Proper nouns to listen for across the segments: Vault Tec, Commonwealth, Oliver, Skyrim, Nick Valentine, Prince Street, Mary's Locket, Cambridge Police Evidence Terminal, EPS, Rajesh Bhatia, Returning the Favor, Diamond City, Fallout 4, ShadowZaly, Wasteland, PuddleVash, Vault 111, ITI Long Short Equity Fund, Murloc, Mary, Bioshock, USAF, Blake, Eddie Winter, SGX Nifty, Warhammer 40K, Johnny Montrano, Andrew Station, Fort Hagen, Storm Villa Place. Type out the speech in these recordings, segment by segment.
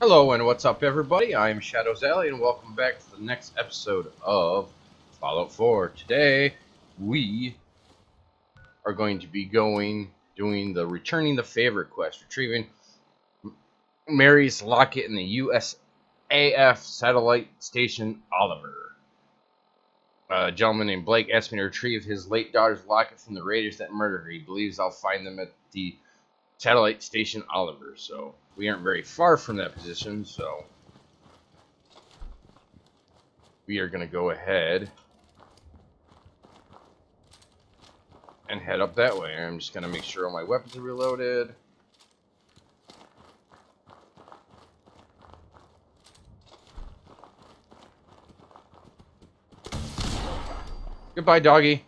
Hello and what's up, everybody? I'm ShadowZaly and welcome back to the next episode of Fallout 4. Today we are going to be doing the Returning the Favor quest, retrieving Mary's Locket in the USAF satellite station Oliver. A gentleman named Blake asked me to retrieve his late daughter's locket from the raiders that murdered her. He believes I'll find them at the satellite station Oliver, so we aren't very far from that position, so we are going to go ahead and head up that way. I'm just going to make sure all my weapons are reloaded. Goodbye, doggy.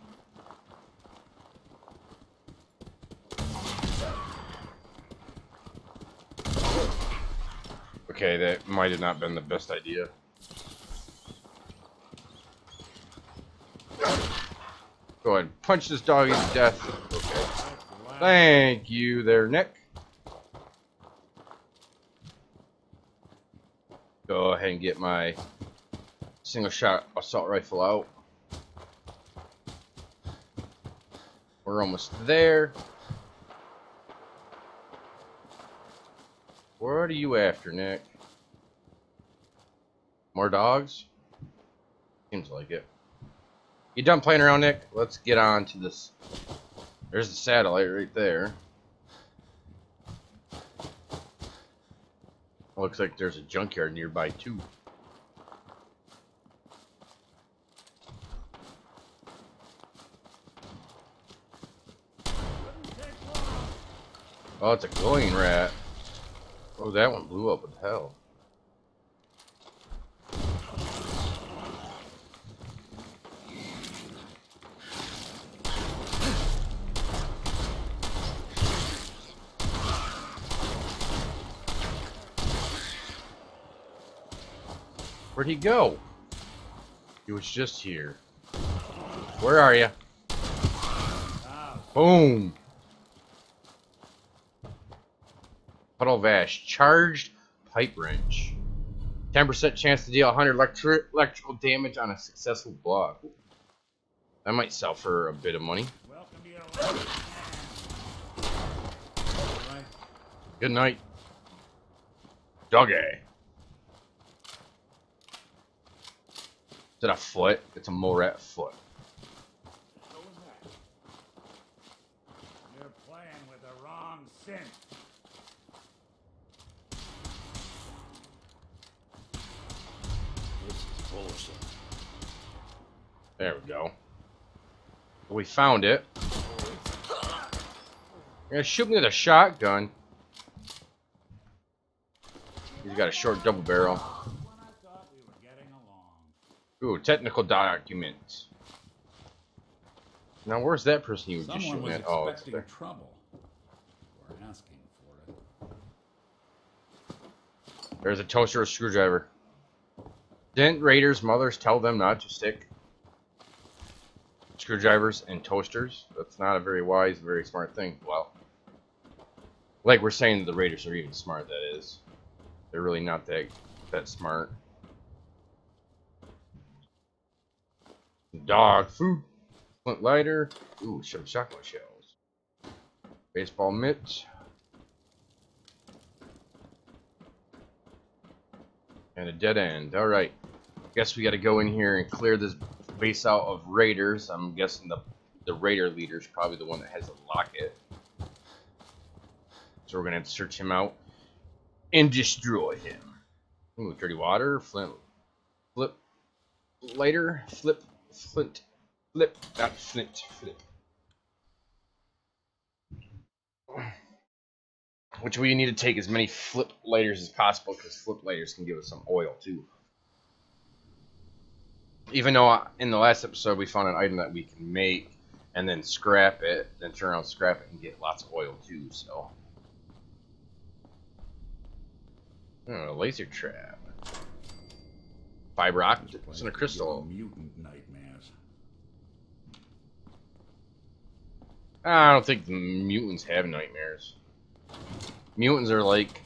Okay, that might have not been the best idea. Go ahead and punch this doggy to death. Okay. Thank you there, Nick. Go ahead and get my single-shot assault rifle out. We're almost there. What are you after, Nick? More dogs? Seems like it. You done playing around, Nick? Let's get on to this. There's the satellite right there. Looks like there's a junkyard nearby too. Oh, it's a glowing rat. Oh, that one blew up with hell. Where'd he go? He was just here. Where are you? Boom! PuddleVash, charged pipe wrench. 10% chance to deal 100 electrical damage on a successful block. That might sell for a bit of money. Good night, doggy. Is it a foot? It's a mole rat foot. You're playing with the wrong synth. There we go. We found it. You're gonna shoot me with a shotgun. He's got a short double barrel. Ooh, technical document. Now, where's that person you were just shooting at? Oh, it's there. There's a toaster or a screwdriver. Didn't raiders' mothers tell them not to stick screwdrivers and toasters? That's not a very wise, very smart thing. Well, like we're saying, the raiders are even smart, that is. They're really not that smart. Dog food. Flint lighter. Ooh, some shotgun shells. Baseball mitts. And a dead end. Alright. Guess we gotta go in here and clear this base out of raiders. I'm guessing the raider leader's probably the one that has a locket. So we're gonna have to search him out and destroy him. Ooh, dirty water, flint. Which we need to take as many flip lighters as possible, because flip lighters can give us some oil too. Even though in the last episode we found an item that we can make and then scrap it, then turn around and scrap it and get lots of oil too, so. Oh, a laser trap. Fiber rockets and a crystal. Mutant nightmares. I don't think the mutants have nightmares. Mutants are like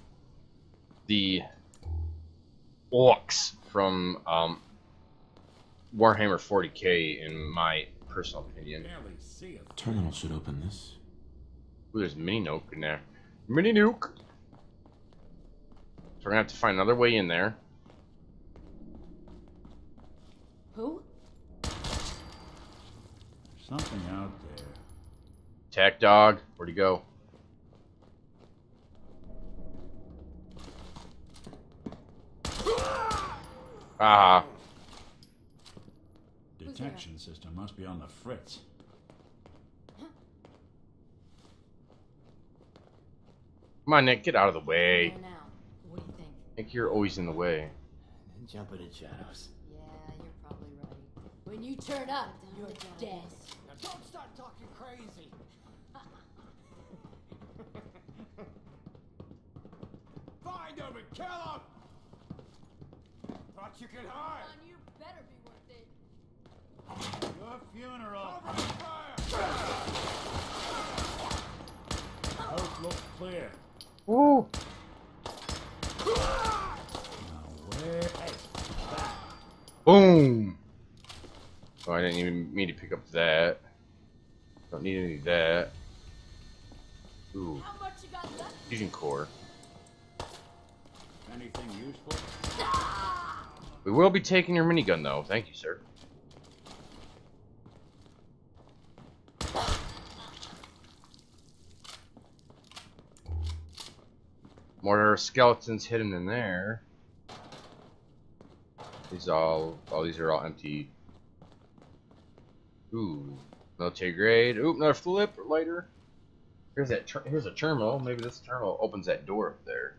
the orcs from Warhammer 40K, in my personal opinion. Terminal should open this. Ooh, there's mini nuke in there. Mini nuke. So we're gonna have to find another way in there. Who? There's something out there. Attack dog. Where'd he go? Ah. Detection system must be on the fritz. Come on, Nick, get out of the way. Now, what do you think? Nick, you're always in the way. Jumping in shadows. Yeah, you're probably right. When you turn up, you're dead. Now don't start talking crazy. Find him and kill him. Thought you could hide. Come on, you better be worth it. Your funeral. Outlook clear. Woo. Boom. Oh, I didn't even mean to pick up that. Don't need any of that. Ooh. How much you got left? Fusion core. Anything useful? We will be taking your minigun, though. Thank you, sir. More skeletons hidden in there. These these are all empty. Ooh, military grade. Ooh, another flip lighter. Here's that. Here's a terminal. Maybe this terminal opens that door up there.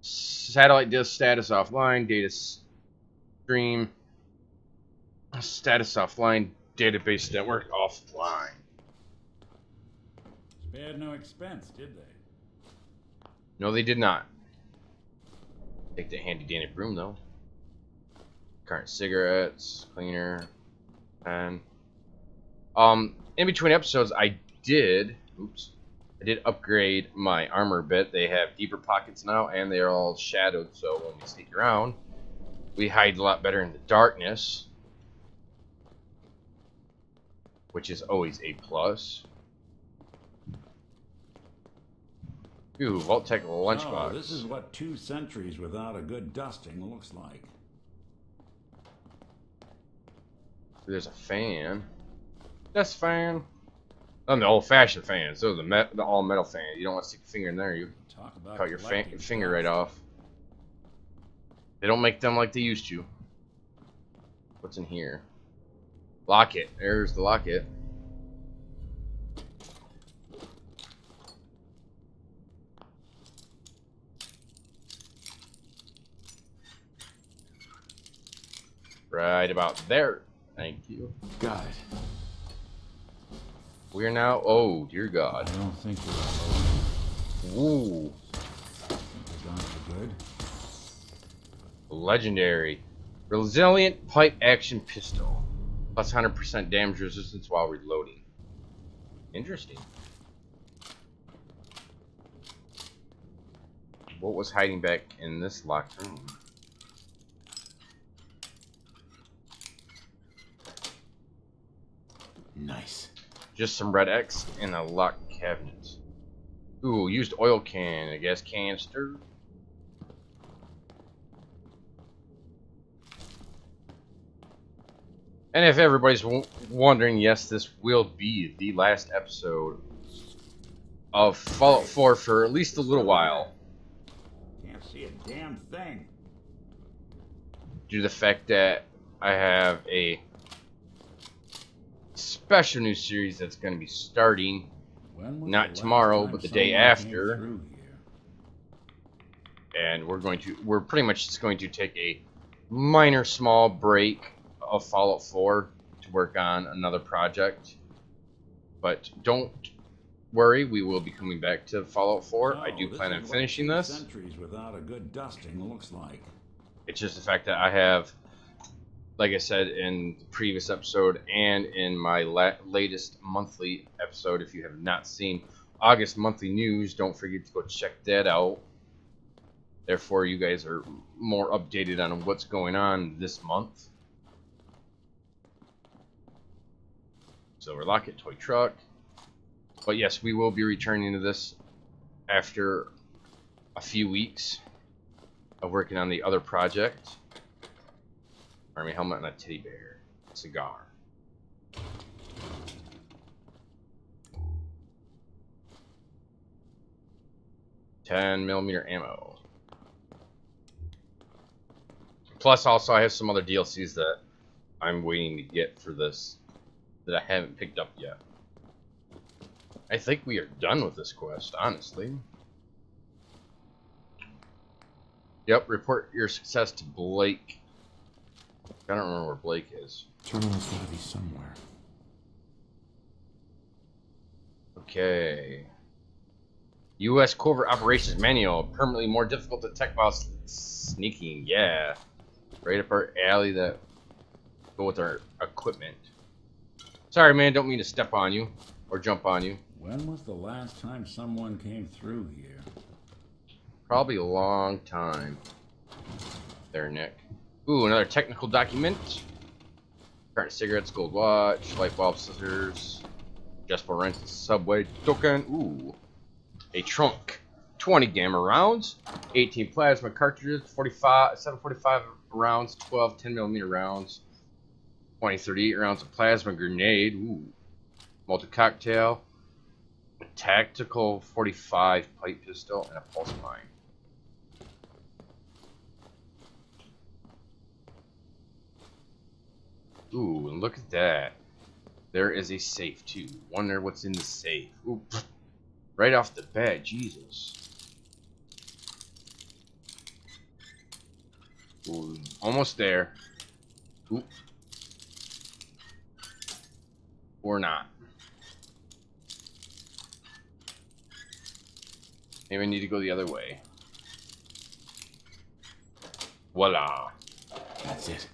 Satellite disk status offline. Data stream status offline. Database network offline. Spared no expense, did they? No, they did not. Take the handy dandy broom, though. Current cigarettes, cleaner, and in between episodes, I did upgrade my armor a bit. They have deeper pockets now, and they are all shadowed, so when we sneak around, we hide a lot better in the darkness, which is always a plus. Ooh, Vault Tech lunchbox. Oh, this is what 2 centuries without a good dusting looks like. There's a fan. That's a fan. Oh, the old-fashioned fans. Those are the all-metal fan. You don't want to stick your finger in there. You cut your finger right off. They don't make them like they used to. What's in here? Locket. There's the locket. Right about there. Thank you. God. We're now. Oh, dear God. I don't think we're. Ooh. We're gone for good. Legendary. Resilient pipe action pistol. Plus 100% damage resistance while reloading. Interesting. What was hiding back in this locked room? Nice. Just some red X in a locked cabinet. Ooh, used oil can, a gas canister. And if everybody's wondering, yes, this will be the last episode of Fallout 4 for at least a little while. Can't see a damn thing. Due to the fact that I have a special new series that's going to be starting not tomorrow but the day after, and we're pretty much just going to take a minor small break of Fallout 4 to work on another project, but don't worry, we will be coming back to Fallout 4. I do plan on finishing this. Centuries without a good dusting looks like. It's just the fact that I have, like I said in the previous episode and in my latest monthly episode, if you have not seen August monthly news, don't forget to go check that out. Therefore, you guys are more updated on what's going on this month. Silver Locket, toy truck. But yes, we will be returning to this after a few weeks of working on the other project. Army helmet and a teddy bear. Cigar. Ten millimeter ammo. Plus, also, I have some other DLCs that I'm waiting to get for this that I haven't picked up yet. I think we are done with this quest, honestly. Yep, report your success to Blake. I don't remember where Blake is. Terminal's gotta be somewhere. Okay. U.S. Covert Operations Manual. Permanently more difficult to detect while sneaking. Yeah. Right up our alley that go with our equipment. Sorry, man. Don't mean to step on you or jump on you. When was the last time someone came through here? Probably a long time. There, Nick. Ooh, another technical document. Current cigarettes, gold watch, light bulb, scissors, adjustable wrench, subway token. Ooh. A trunk, 20 gamma rounds, 18 plasma cartridges, 745 rounds, 12 10mm rounds, 20 38 rounds of plasma grenade, ooh, multi-cocktail, a tactical 45 pipe pistol, and a pulse mine. Ooh, and look at that. There is a safe too. Wonder what's in the safe. Ooh. Right off the bat, Jesus. Ooh, almost there. Oop. Or not. Maybe I need to go the other way. Voila. That's it.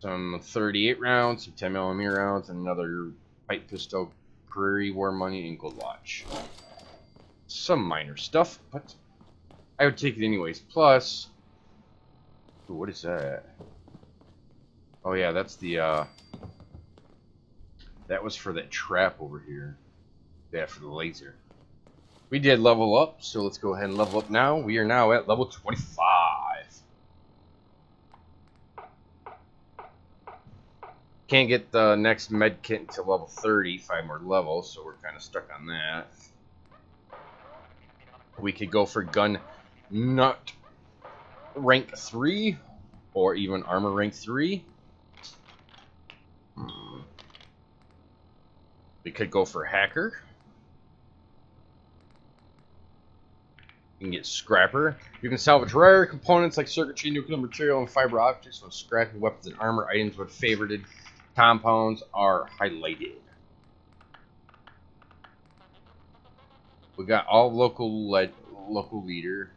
Some 38 rounds, some 10mm rounds, and another pipe pistol, prairie war money, and gold watch. Some minor stuff, but I would take it anyways. Plus, ooh, what is that? Oh yeah, that's the that was for that trap over here. Yeah, for the laser. We did level up, so let's go ahead and level up now. We are now at level 25. Can't get the next med kit until level 30, 5 more levels, so we're kind of stuck on that. We could go for gun nut rank 3 or even armor rank 3. We could go for hacker. You can get scrapper. You can salvage rare components like circuitry, nuclear material, and fiber objects from scrapping weapons and armor items with favorited compounds are highlighted. We got all local leader.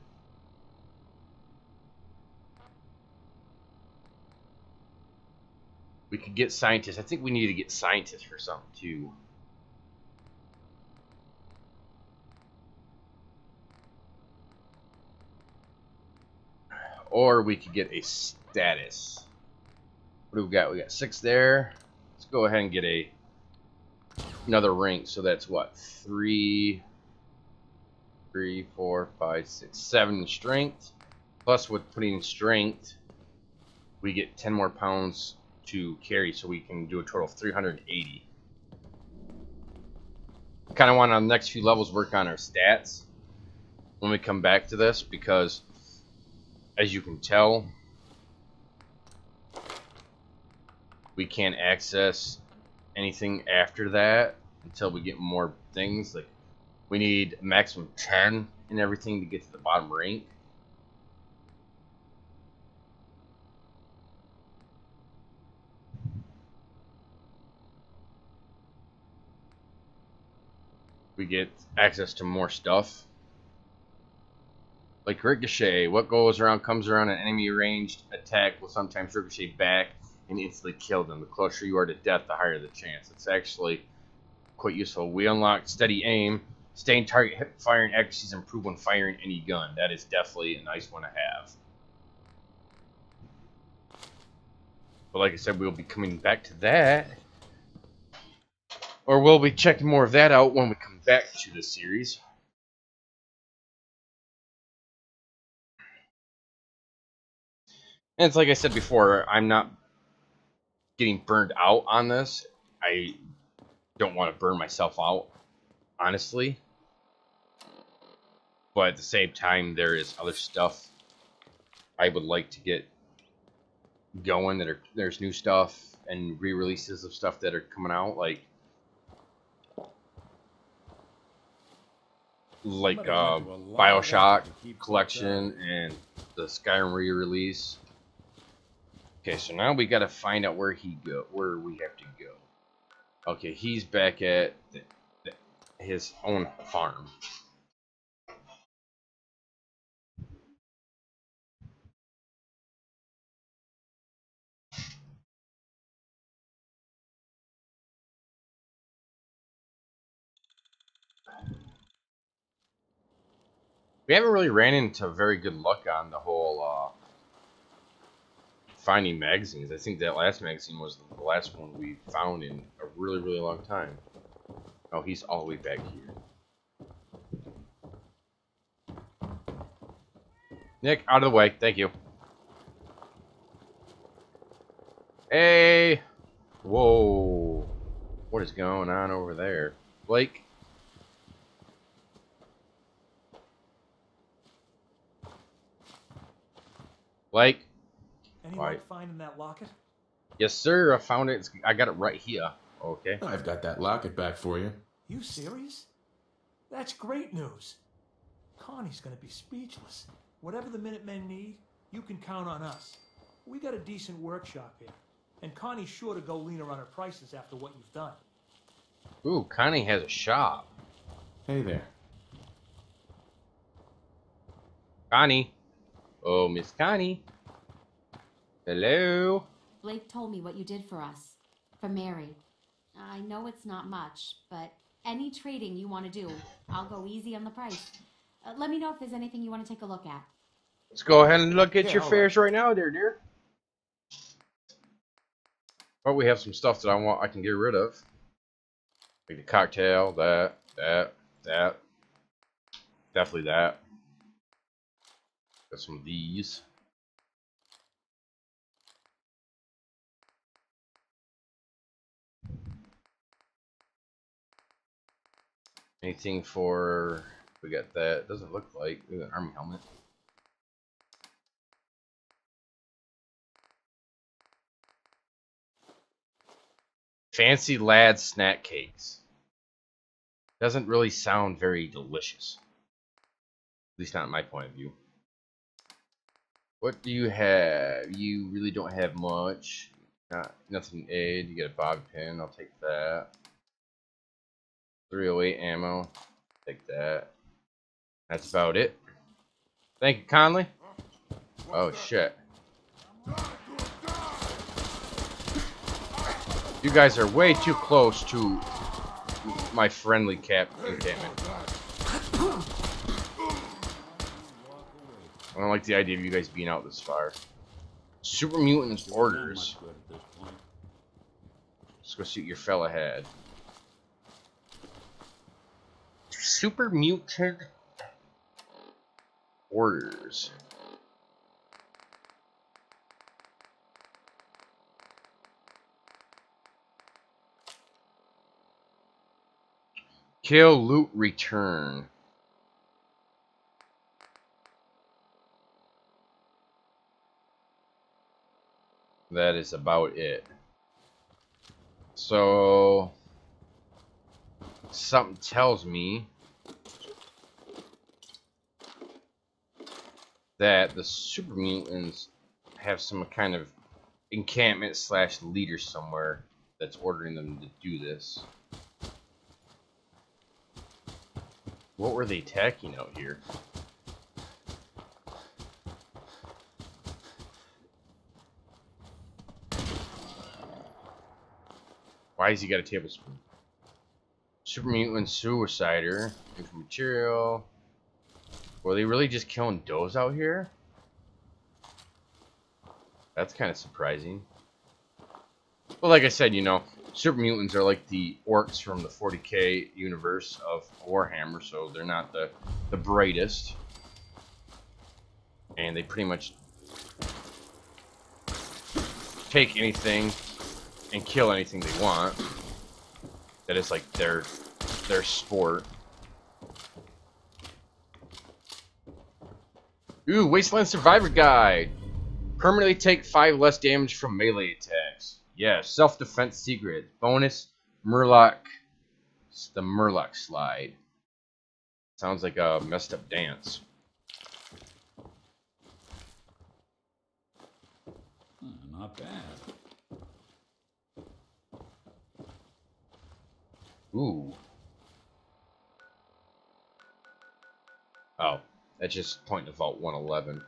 We could get scientists. I think we need to get scientists for something too. Or we could get a status. What do we got? We got 6 there. Let's go ahead and get another rank. So that's what? 3, 4, 5, 6, 7 strength. Plus, with putting in strength, we get 10 more pounds to carry, so we can do a total of 380. I kind of want on the next few levels work on our stats when we come back to this, because as you can tell, we can't access anything after that until we get more things like. We need maximum 10 and everything to get to the bottom rank. We get access to more stuff. Like ricochet. What goes around comes around. An enemy ranged attack will sometimes ricochet back and instantly kill them. The closer you are to death, the higher the chance. It's actually quite useful. We unlock steady aim. Staying target hip firing accuracy is improved when firing any gun. That is definitely a nice one to have. But like I said, we'll be coming back to that. Or we'll be checking more of that out when we come back to the series. And it's like I said before, I'm not getting burned out on this. I don't want to burn myself out, honestly. But at the same time, there is other stuff I would like to get going. There's new stuff and re-releases of stuff that are coming out, like Bioshock collection and the Skyrim re-release. Okay, so now we gotta find out where we have to go. Okay, he's back at his own farm. We haven't really ran into very good luck on the whole finding magazines. I think that last magazine was the last one we found in a really, really long time. Oh, he's all the way back here. Nick, out of the way. Thank you. Hey! Whoa. What is going on over there? Blake? Blake? Anyone finding that locket? Yes, sir. I found it. I got it right here. Okay. I've got that locket back for you. You serious? That's great news. Connie's going to be speechless. Whatever the Minutemen need, you can count on us. We got a decent workshop here, and Connie's sure to go leaner on her prices after what you've done. Ooh, Connie has a shop. Hey there. Connie. Oh, Miss Connie. Hello? Blake told me what you did for us. For Mary. I know it's not much, but any trading you want to do, I'll go easy on the price. Let me know if there's anything you want to take a look at. Let's go ahead and look at your fares right now there, dear. But we have some stuff that I can get rid of. Like the cocktail, that. Definitely that. Got some of these. Anything for, we got that, doesn't look like, we got an army helmet. Fancy lad snack cakes. Doesn't really sound very delicious. At least not in my point of view. What do you have? You really don't have much. Nothing aid, you get a bobby pin, I'll take that. 308 ammo, take that. That's about it. Thank you, Conley. Oh shit! You guys are way too close to my friendly cap encampment. I don't like the idea of you guys being out this far. Super mutants orders. Let's go shoot your fella head. Super mutant orders. Kill, loot, return. That is about it. So something tells me that the super mutants have some kind of encampment / leader somewhere that's ordering them to do this. What were they attacking out here? Why has he got a tablespoon? Super Mutant Suicider, different material. Were they really just killing does out here? That's kind of surprising. Well, like I said, you know, super mutants are like the orcs from the 40K universe of Warhammer, so they're not the brightest. And they pretty much take anything and kill anything they want. That is like their sport. Ooh, Wasteland Survivor Guide. Permanently take 5 less damage from melee attacks. Yeah, self-defense secret. Bonus Murloc. It's the Murloc slide. Sounds like a messed up dance. Not bad. Ooh. Oh, that's just pointing to Vault 111.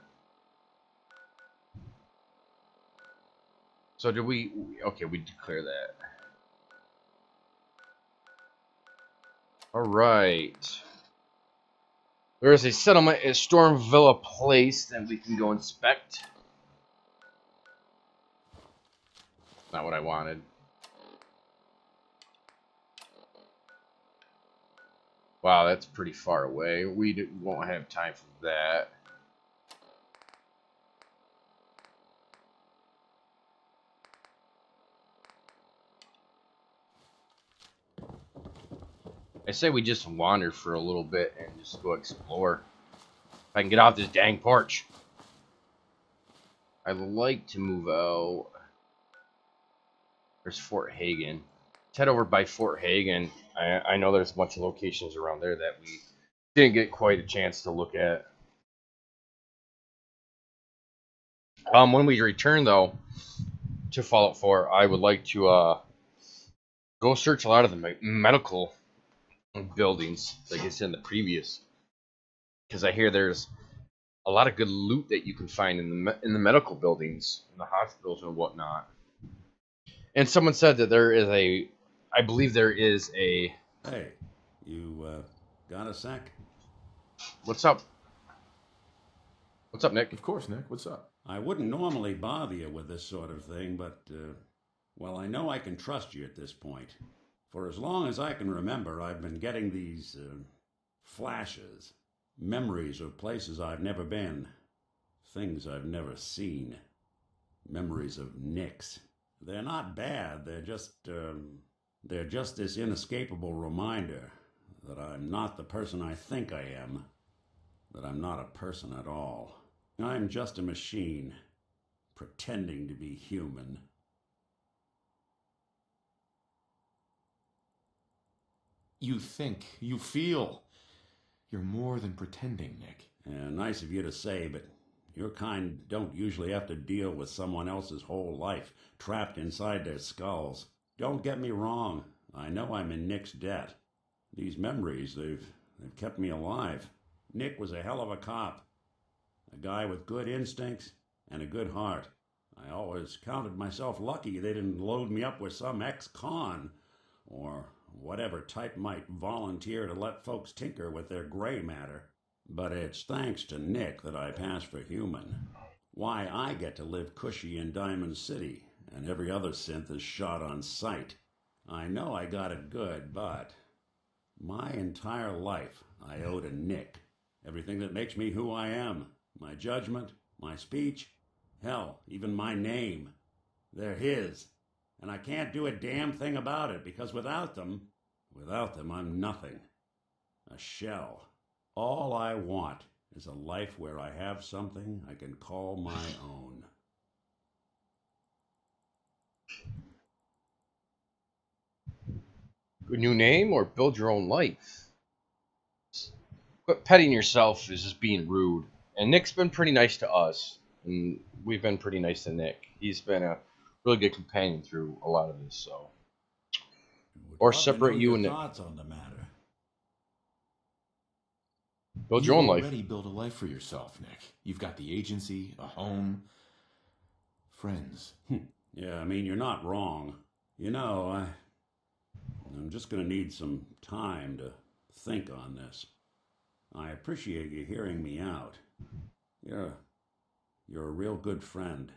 So did we... Okay, we declare that. Alright. There is a settlement at Storm Villa Place that we can go inspect. Not what I wanted. Wow, that's pretty far away. We won't have time for that. I say we just wander for a little bit and just go explore. If I can get off this dang porch. I'd like to move out. There's Fort Hagen. Let's head over by Fort Hagen. I know there's a bunch of locations around there that we didn't get quite a chance to look at. When we return, though, to Fallout 4, I would like to go search a lot of the medical buildings, like I said in the previous, because I hear there's a lot of good loot that you can find in the medical buildings, in the hospitals and whatnot. And someone said that there is a, I believe there is a. Hey, you got a sec? What's up? What's up, Nick? Of course, Nick. What's up? I wouldn't normally bother you with this sort of thing, but well, I know I can trust you at this point. For as long as I can remember, I've been getting these flashes, memories of places I've never been, things I've never seen, memories of Nick's. They're not bad, they're just this inescapable reminder that I'm not the person I think I am, that I'm not a person at all. I'm just a machine, pretending to be human. You think, you feel. You're more than pretending, Nick. Yeah, nice of you to say, but your kind don't usually have to deal with someone else's whole life trapped inside their skulls. Don't get me wrong. I know I'm in Nick's debt. These memories, they've kept me alive. Nick was a hell of a cop. A guy with good instincts and a good heart. I always counted myself lucky they didn't load me up with some ex-con or whatever type might volunteer to let folks tinker with their gray matter. But it's thanks to Nick that I pass for human. Why I get to live cushy in Diamond City, and every other synth is shot on sight. I know I got it good, but my entire life I owe to Nick. Everything that makes me who I am, my judgment, my speech, hell, even my name, they're his. And I can't do a damn thing about it, because without them, I'm nothing. A shell. All I want is a life where I have something I can call my own. A new name or build your own life? Quit petting yourself is just being rude. And Nick's been pretty nice to us. And we've been pretty nice to Nick. He's been a really good companion through a lot of this, so. Or separate you and Nick. Thoughts on the matter. Build your own life. You already build a life for yourself, Nick. You've got the agency, a home, friends. Yeah, I mean, you're not wrong. You know, I'm just going to need some time to think on this. I appreciate you hearing me out. You're a real good friend.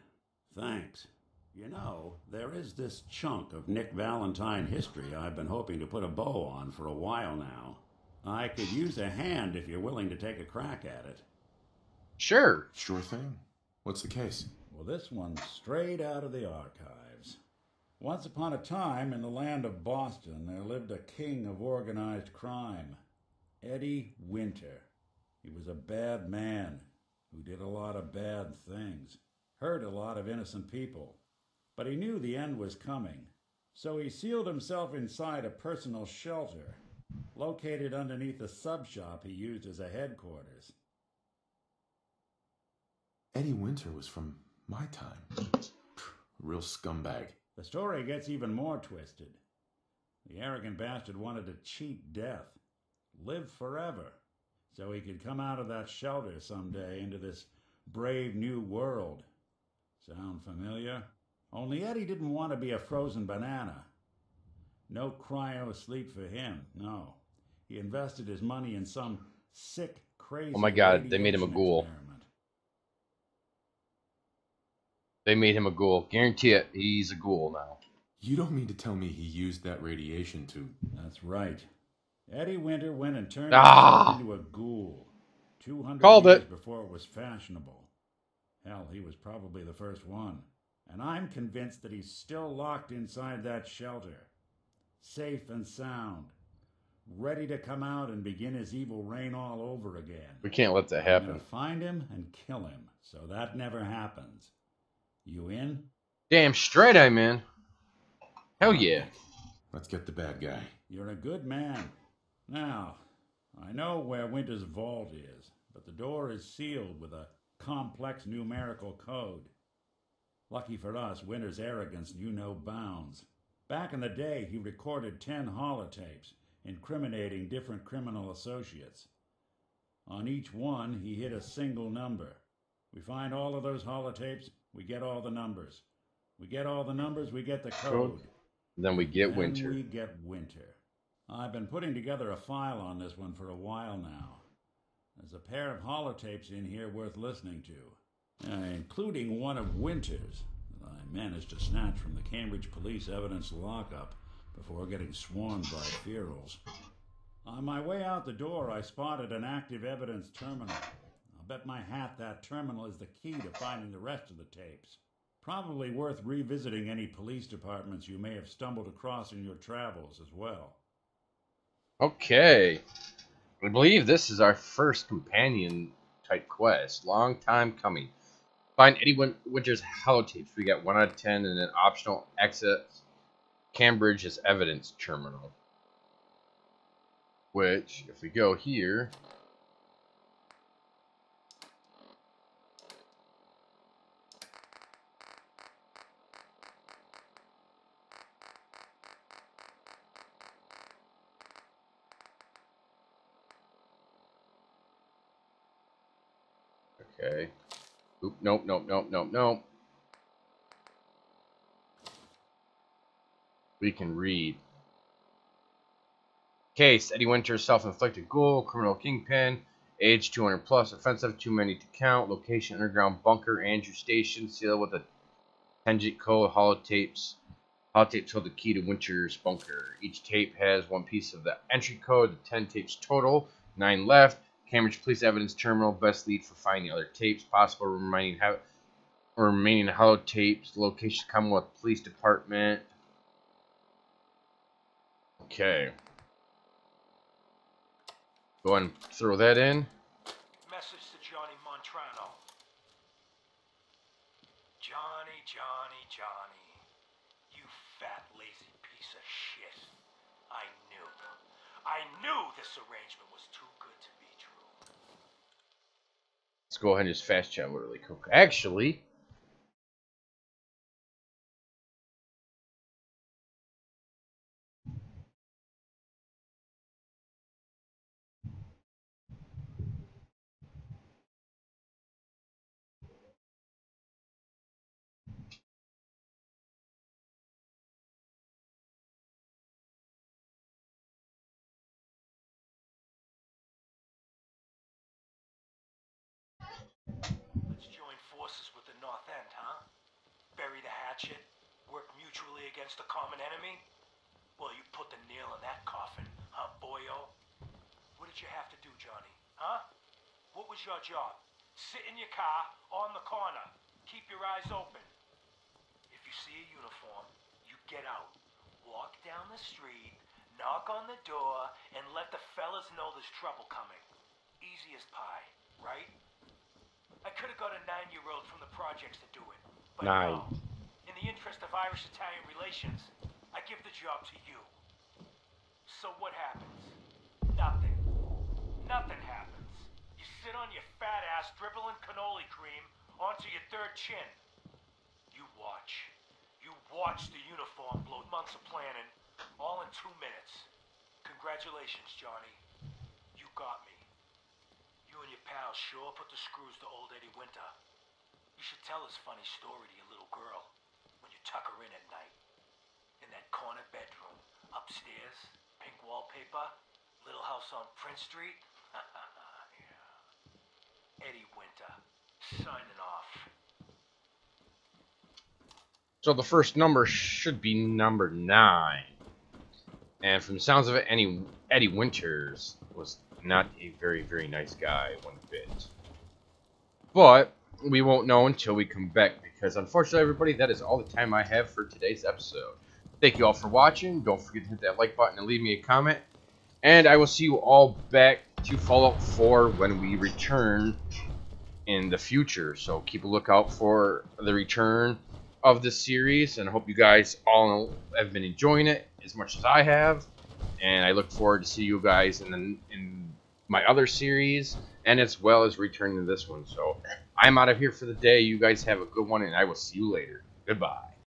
Thanks. You know, there is this chunk of Nick Valentine history I've been hoping to put a bow on for a while now. I could use a hand if you're willing to take a crack at it. Sure. Sure thing. What's the case? Well, this one's straight out of the archives. Once upon a time, in the land of Boston, there lived a king of organized crime, Eddie Winter. He was a bad man who did a lot of bad things, hurt a lot of innocent people. But he knew the end was coming, so he sealed himself inside a personal shelter, located underneath a sub shop he used as a headquarters. Eddie Winter was from my time. Real scumbag. The story gets even more twisted. The arrogant bastard wanted to cheat death, live forever, so he could come out of that shelter someday into this brave new world. Sound familiar? Only Eddie didn't want to be a frozen banana. No cryo sleep for him, no. He invested his money in some sick, crazy... Oh my god, they made him a ghoul. Experiment. They made him a ghoul. Guarantee it, he's a ghoul now. You don't mean to tell me he used that radiation to... That's right. Eddie Winter went and turned himself into a ghoul. 200 years before it was fashionable. Hell, he was probably the first one. And I'm convinced that he's still locked inside that shelter, safe and sound, ready to come out and begin his evil reign all over again. We can't let that happen. I'm gonna find him and kill him, so that never happens. You in? Damn straight I'm in. Hell yeah. Let's get the bad guy. You're a good man. Now, I know where Winter's vault is, but the door is sealed with a complex numerical code. Lucky for us, Winter's arrogance knew no bounds. Back in the day, he recorded 10 holotapes, incriminating different criminal associates. On each one, he hit a single number. We find all of those holotapes, we get all the numbers. We get all the numbers, we get the code. Then we get Winter. Then we get Winter. I've been putting together a file on this one for a while now. There's a pair of holotapes in here worth listening to. Including one of Winter's that I managed to snatch from the Cambridge Police Evidence lockup before getting swarmed by ferals. On my way out the door, I spotted an active evidence terminal. I'll bet my hat that terminal is the key to finding the rest of the tapes. Probably worth revisiting any police departments you may have stumbled across in your travels as well. Okay. I believe this is our first companion type quest. Long time coming. Find Eddie Winter's holotapes. We got 1 out of 10 and an optional exit. Cambridge's evidence terminal. Which, if we go here, okay. Oop, nope, nope, nope, nope, nope. We can read. Case, Eddie Winter, self-inflicted ghoul, criminal kingpin, age 200 plus, offensive, too many to count, location, underground bunker, Andrew Station, sealed with a tangent code, holotapes. Holotapes hold the key to Winter's bunker. Each tape has one piece of the entry code, the 10 tapes total, 9 left. Cambridge Police Evidence Terminal, best lead for finding other tapes, possible remaining holotapes, location Commonwealth Police Department. Okay. Go ahead and throw that in. Message to Johnny Montrano. Johnny, Johnny, Johnny. You fat, lazy piece of shit. I knew this arrangement was too good to be true. Let's go ahead and just fast travel really quick. Actually, Let's join forces with the North End, huh? Bury the hatchet, work mutually against the common enemy? Well, you put the nail in that coffin, huh, boyo? What did you have to do, Johnny? Huh? What was your job? Sit in your car, on the corner. Keep your eyes open. If you see a uniform, you get out. Walk down the street, knock on the door, and let the fellas know there's trouble coming. Easy as pie, right? I could have got a 9-year-old from the projects to do it, but no. In the interest of Irish-Italian relations, I give the job to you. So what happens? Nothing. Nothing happens. You sit on your fat ass dribbling cannoli cream onto your third chin. You watch. You watch the uniform blow. Months of planning, all in 2 minutes. Congratulations, Johnny. You got me. You and your pal sure put the screws to old Eddie Winter. You should tell his funny story to your little girl when you tuck her in at night. In that corner bedroom, upstairs, pink wallpaper, little house on Prince Street. Yeah. Eddie Winter, signing off. So the first number should be number 9. And from the sounds of it, Eddie Winters was not a very, very nice guy one bit. But we won't know until we come back, because unfortunately, everybody, that is all the time I have for today's episode. Thank you all for watching. Don't forget to hit that like button and leave me a comment. And I will see you all back to Fallout 4 when we return in the future. So keep a lookout for the return of this series, and I hope you guys all have been enjoying it as much as I have, and I look forward to see you guys in my other series, and as well as returning to this one. So I'm out of here for the day. You guys have a good one, and I will see you later. Goodbye.